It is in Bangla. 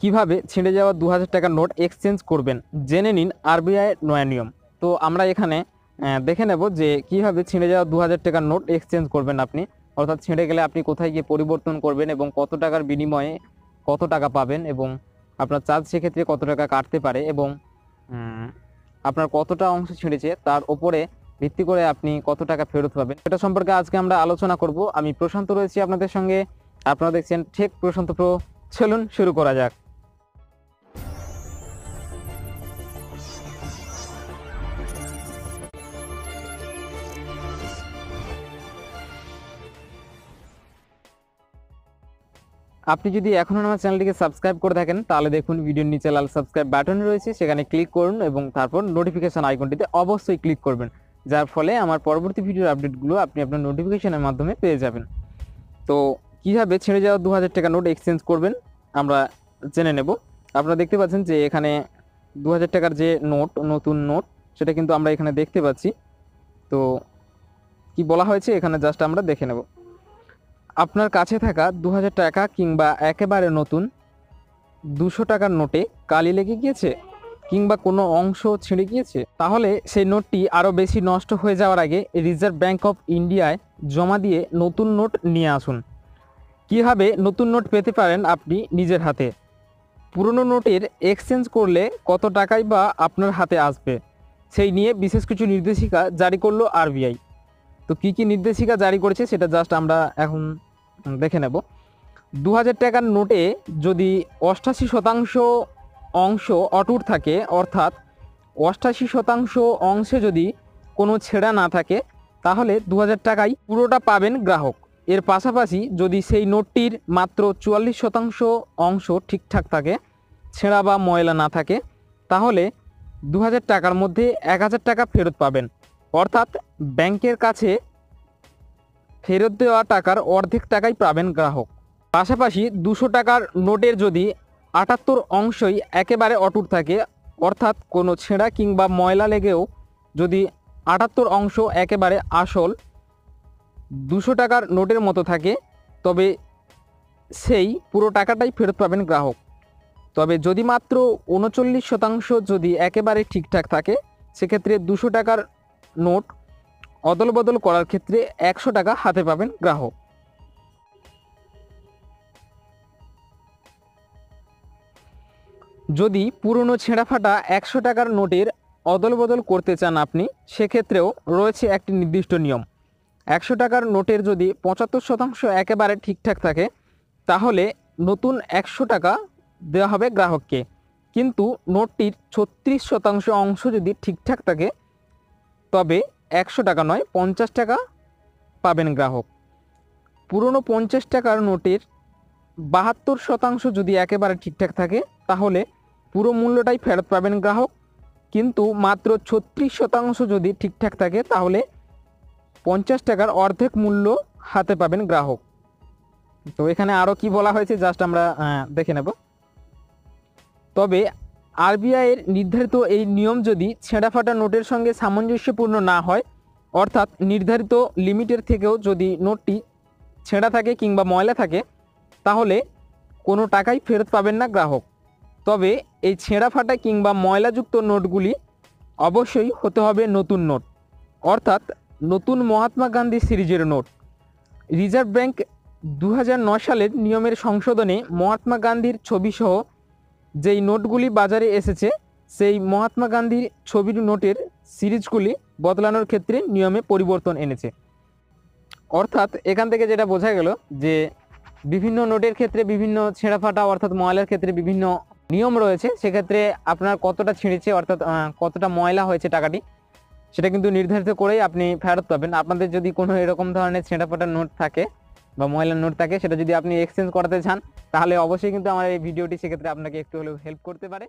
কিভাবে ছিঁড়ে যাওয়া 2000 টাকার নোট এক্সচেঞ্জ করবেন জেনে নিন আরবিআই এর নয়া নিয়ম। তো আমরা এখানে দেখে নেব যে কিভাবে ছিঁড়ে যাওয়া 2000 টাকার নোট এক্সচেঞ্জ করবেন আপনি, অর্থাৎ ছিঁড়ে গেলে আপনি কোথায় গিয়ে পরিবর্তন করবেন এবং কত টাকার বিনিময়ে কত টাকা পাবেন এবং আপনার চার্জ সেক্ষেত্রে কত টাকা কাটতে পারে এবং আপনার কতটা অংশ ছিঁড়েছে তার উপরে ভিত্তি করে আপনি কত টাকা ফেরত পাবেন সেটা সম্পর্কে আজকে আমরা আলোচনা করব। আমি প্রশান্ত রয়েছি আপনাদের সঙ্গে, আপনারা দেখছেন টেক প্রশান্ত প্রো। চলুন শুরু করা যাক। আপনি যদি এখনো আমার চ্যানেলটিকে সাবস্ক্রাইব করে থাকেন তাহলে দেখুন ভিডিওর নিচে লাল সাবস্ক্রাইব বাটন রয়েছে, সেখানে ক্লিক করুন এবং তারপর নোটিফিকেশন আইকনটিতে অবশ্যই ক্লিক করবেন, যার ফলে আমার পরবর্তী ভিডিওর আপডেটগুলো আপনি আপনার নোটিফিকেশনের মাধ্যমে পেয়ে যাবেন। তো কীভাবে ছিঁড়ে যাওয়া 2000 টাকা নোট এক্সচেঞ্জ করবেন আমরা জেনে নেব। আপনারা দেখতে পাচ্ছেন যে এখানে 2000 টাকার যে নোট, নতুন নোট, সেটা কিন্তু আমরা এখানে দেখতে পাচ্ছি। তো কি বলা হয়েছে এখানে জাস্ট আমরা দেখে নেব। আপনার কাছে থাকা 2000 টাকা কিংবা একেবারে নতুন 200 টাকার নোটে কালি লেগে গিয়েছে কিংবা কোনো অংশ ছিঁড়ে গিয়েছে, তাহলে সেই নোটটি আরও বেশি নষ্ট হয়ে যাওয়ার আগে রিজার্ভ ব্যাঙ্ক অফ ইন্ডিয়ায় জমা দিয়ে নতুন নোট নিয়ে আসুন। কীভাবে নতুন নোট পেতে পারেন আপনি নিজের হাতে? পুরনো নোটের এক্সচেঞ্জ করলে কত টাকাই বা আপনার হাতে আসবে সেই নিয়ে বিশেষ কিছু নির্দেশিকা জারি করলো আরবিআই। তো কী কী নির্দেশিকা জারি করেছে সেটা জাস্ট আমরা এখন দেখে নেব। 2000 টাকার নোটে যদি 88% অংশ অটুট থাকে, অর্থাৎ 88% অংশে যদি কোনো ছেঁড়া না থাকে, তাহলে 2000 টাকাই পুরোটা পাবেন গ্রাহক। এর পাশাপাশি যদি সেই নোটটির মাত্র 44% অংশ ঠিকঠাক থাকে, ছেঁড়া বা ময়লা না থাকে, তাহলে 2000 টাকার মধ্যে 1000 টাকা ফেরত পাবেন, অর্থাৎ ব্যাংকের কাছে ফেরত দেওয়া টাকার অর্ধেক টাকাই পাবেন গ্রাহক। পাশাপাশি 200 টাকার নোটের যদি 78% একেবারে অটুট থাকে, অর্থাৎ কোনো ছেঁড়া কিংবা ময়লা লেগেও যদি 78% একেবারে আসল 200 টাকার নোটের মতো থাকে, তবে সেই পুরো টাকাটাই ফেরত পাবেন গ্রাহক। তবে যদি মাত্র 39% যদি একেবারে ঠিকঠাক থাকে, সেক্ষেত্রে 200 টাকার নোট অদলবদল করার ক্ষেত্রে 100 টাকা হাতে পাবেন গ্রাহক। যদি পুরনো ছেঁড়াফাটা 100 টাকার নোটের অদলবদল করতে চান আপনি, সেক্ষেত্রেও রয়েছে একটি নির্দিষ্ট নিয়ম। 100 টাকার নোটের যদি 75% একেবারে ঠিকঠাক থাকে, তাহলে নতুন 100 টাকা দেওয়া হবে গ্রাহককে। কিন্তু নোটটির 36% অংশ যদি ঠিকঠাক থাকে, তবে 100 টাকা নয় 50 টাকা পাবেন গ্রাহক। পুরনো 50 টাকার নোটের 72% যদি একেবারে ঠিকঠাক থাকে, তাহলে পুরো মূল্যটাই ফেরত পাবেন গ্রাহক। কিন্তু মাত্র 36% যদি ঠিকঠাক থাকে, তাহলে 50 টাকার অর্ধেক মূল্য হাতে পাবেন গ্রাহক। তো এখানে আরও কি বলা হয়েছে জাস্ট আমরা দেখে নেব। তবে আরবিআইয়ের নির্ধারিত এই নিয়ম যদি ছেঁড়াফাটা নোটের সঙ্গে সামঞ্জস্যপূর্ণ না হয়, অর্থাৎ নির্ধারিত লিমিটের থেকেও যদি নোটটি ছেঁড়া থাকে কিংবা ময়লা থাকে, তাহলে কোনো টাকাই ফেরত পাবেন না গ্রাহক। তবে এই ছেঁড়াফাটা কিংবা ময়লাযুক্ত নোটগুলি অবশ্যই হতে হবে নতুন নোট, অর্থাৎ নতুন মহাত্মা গান্ধী সিরিজের নোট। রিজার্ভ ব্যাঙ্ক 2009 সালের নিয়মের সংশোধনে মহাত্মা গান্ধীর ছবিসহ যেই নোটগুলি বাজারে এসেছে, সেই মহাত্মা গান্ধীর ছবির নোটের সিরিজগুলি বদলানোর ক্ষেত্রে নিয়মে পরিবর্তন এনেছে। অর্থাৎ এখান থেকে যেটা বোঝা গেল যে বিভিন্ন নোটের ক্ষেত্রে বিভিন্ন ছেঁড়াফাটা অর্থাৎ ময়লার ক্ষেত্রে বিভিন্ন নিয়ম রয়েছে। সেক্ষেত্রে আপনার কতটা ছিঁড়েছে অর্থাৎ কতটা ময়লা হয়েছে টাকাটি, সেটা কিন্তু নির্ধারিত করেই আপনি ফেরত পাবেন। আপনাদের যদি কোনো এরকম ধরনের ছেঁড়াফাটা নোট থাকে বা ময়লার নোট থাকে, সেটা যদি আপনি এক্সচেঞ্জ করাতে চান, তাহলে অবশ্যই কিন্তু আমার এই ভিডিওটি সেক্ষেত্রে আপনাকে একটু হলেও হেল্প করতে পারে।